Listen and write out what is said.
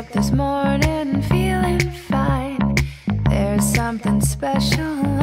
up this morning feeling fine. There's something special